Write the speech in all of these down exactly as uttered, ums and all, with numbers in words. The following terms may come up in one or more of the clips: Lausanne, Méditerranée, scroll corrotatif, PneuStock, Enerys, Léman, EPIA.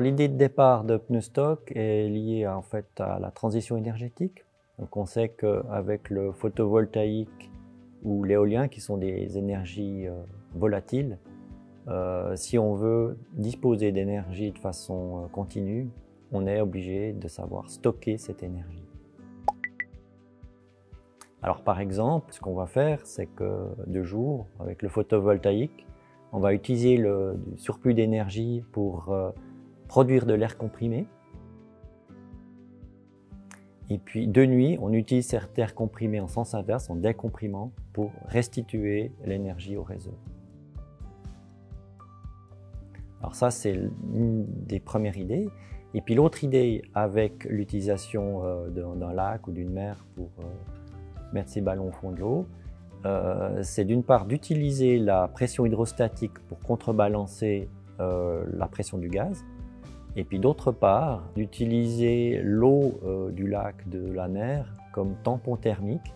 L'idée de départ de PneuStock est liée en fait à la transition énergétique. Donc on sait qu'avec le photovoltaïque ou l'éolien, qui sont des énergies volatiles, euh, si on veut disposer d'énergie de façon continue, on est obligé de savoir stocker cette énergie. Alors par exemple, ce qu'on va faire, c'est que de jour, avec le photovoltaïque, on va utiliser le surplus d'énergie pour euh, produire de l'air comprimé. Et puis de nuit, on utilise cet air comprimé en sens inverse, en décomprimant, pour restituer l'énergie au réseau. Alors ça, c'est une des premières idées. Et puis l'autre idée, avec l'utilisation euh, d'un lac ou d'une mer pour euh, mettre ses ballons au fond de l'eau, euh, c'est d'une part d'utiliser la pression hydrostatique pour contrebalancer euh, la pression du gaz. Et puis d'autre part, d'utiliser l'eau euh, du lac, de la mer, comme tampon thermique,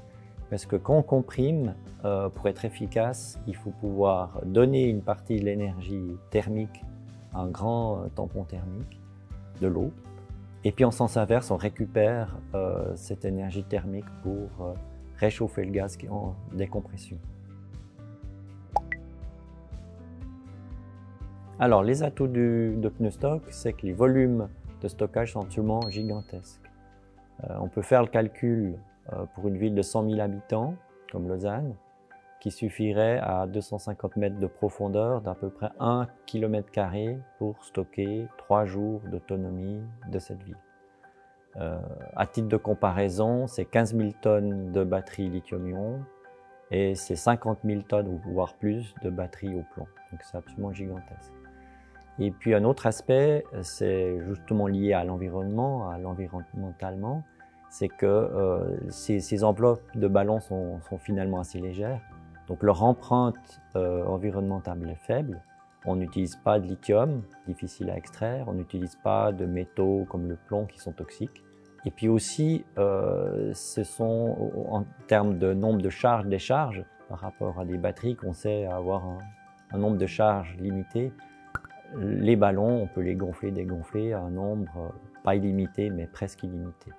parce que quand on comprime, euh, pour être efficace, il faut pouvoir donner une partie de l'énergie thermique à un grand euh, tampon thermique de l'eau. Et puis en sens inverse, on récupère euh, cette énergie thermique pour euh, réchauffer le gaz qui est en décompression. Alors, les atouts du, de PneuStock, c'est que les volumes de stockage sont absolument gigantesques. Euh, on peut faire le calcul euh, pour une ville de cent mille habitants, comme Lausanne, qui suffirait à deux cent cinquante mètres de profondeur d'à peu près un kilomètre carré pour stocker trois jours d'autonomie de cette ville. Euh, à titre de comparaison, c'est quinze mille tonnes de batteries lithium-ion et c'est cinquante mille tonnes, voire plus, de batteries au plomb. Donc c'est absolument gigantesque. Et puis un autre aspect, c'est justement lié à l'environnement, à l'environnementalement, c'est que euh, ces, ces enveloppes de ballons sont, sont finalement assez légères, donc leur empreinte euh, environnementale est faible. On n'utilise pas de lithium, difficile à extraire, on n'utilise pas de métaux comme le plomb qui sont toxiques. Et puis aussi, euh, ce sont en termes de nombre de charges, décharges, par rapport à des batteries qu'on sait avoir un, un nombre de charges limité. Les ballons, on peut les gonfler, dégonfler à un nombre pas illimité, mais presque illimité.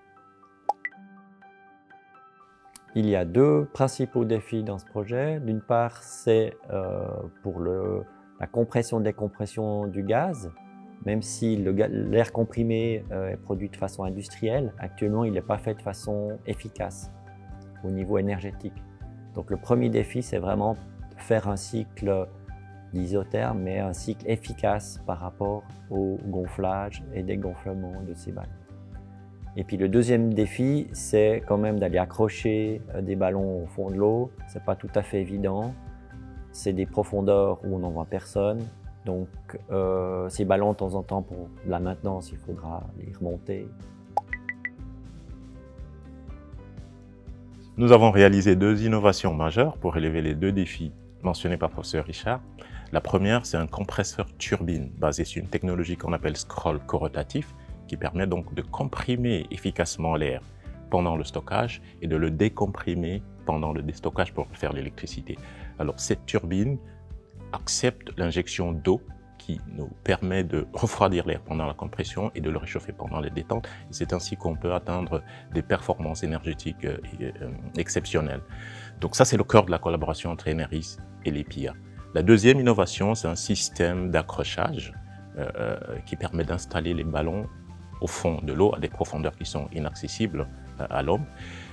Il y a deux principaux défis dans ce projet. D'une part, c'est euh, pour le, la compression-décompression du gaz. Même si l'air comprimé euh, est produit de façon industrielle, actuellement, il n'est pas fait de façon efficace au niveau énergétique. Donc le premier défi, c'est vraiment de faire un cycle d'isotherme, mais un cycle efficace par rapport au gonflage et dégonflement de ces ballons. Et puis le deuxième défi, c'est quand même d'aller accrocher des ballons au fond de l'eau. C'est pas tout à fait évident. C'est des profondeurs où on n'en voit personne. Donc euh, ces ballons, de temps en temps, pour la maintenance, il faudra les remonter. Nous avons réalisé deux innovations majeures pour relever les deux défis mentionnés par le professeur Richard. La première, c'est un compresseur turbine basé sur une technologie qu'on appelle scroll corrotatif, qui permet donc de comprimer efficacement l'air pendant le stockage et de le décomprimer pendant le déstockage pour faire l'électricité. Alors cette turbine accepte l'injection d'eau qui nous permet de refroidir l'air pendant la compression et de le réchauffer pendant les détentes. C'est ainsi qu'on peut atteindre des performances énergétiques exceptionnelles. Donc ça, c'est le cœur de la collaboration entre Enerys et les P I A. La deuxième innovation, c'est un système d'accrochage euh, qui permet d'installer les ballons au fond de l'eau, à des profondeurs qui sont inaccessibles à l'homme.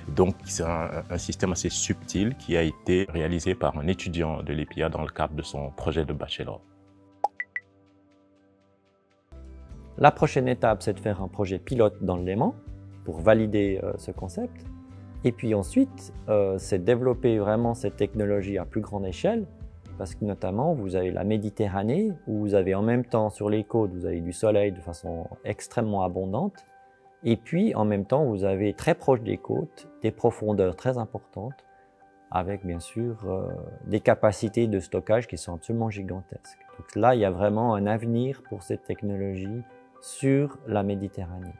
Donc c'est un, un système assez subtil qui a été réalisé par un étudiant de l'E P I A dans le cadre de son projet de bachelor. La prochaine étape, c'est de faire un projet pilote dans le Léman pour valider euh, ce concept. Et puis ensuite, euh, c'est développer vraiment cette technologie à plus grande échelle, parce que notamment, vous avez la Méditerranée, où vous avez en même temps sur les côtes, vous avez du soleil de façon extrêmement abondante, et puis en même temps, vous avez très proche des côtes, des profondeurs très importantes, avec bien sûr euh, des capacités de stockage qui sont absolument gigantesques. Donc là, il y a vraiment un avenir pour cette technologie sur la Méditerranée.